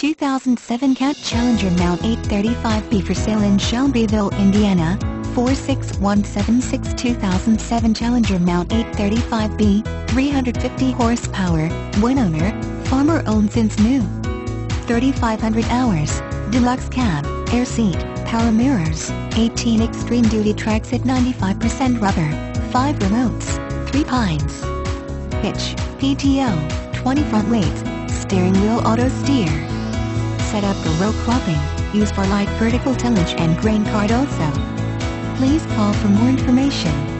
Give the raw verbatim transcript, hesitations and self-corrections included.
two thousand seven Cat Challenger M T eight thirty-five B for sale in Shelbyville, Indiana, four six one seven six. two thousand seven Challenger M T eight thirty-five B, three hundred fifty horsepower, one owner, farmer owned since new. thirty-five hundred hours, deluxe cab, air seat, power mirrors, eighteen extreme duty tracks at ninety-five percent rubber, five remotes, three pines. Hitch, P T O, twenty front weights, steering wheel auto steer. Set up for row cropping, used for light vertical tillage and grain cart also. Please call for more information.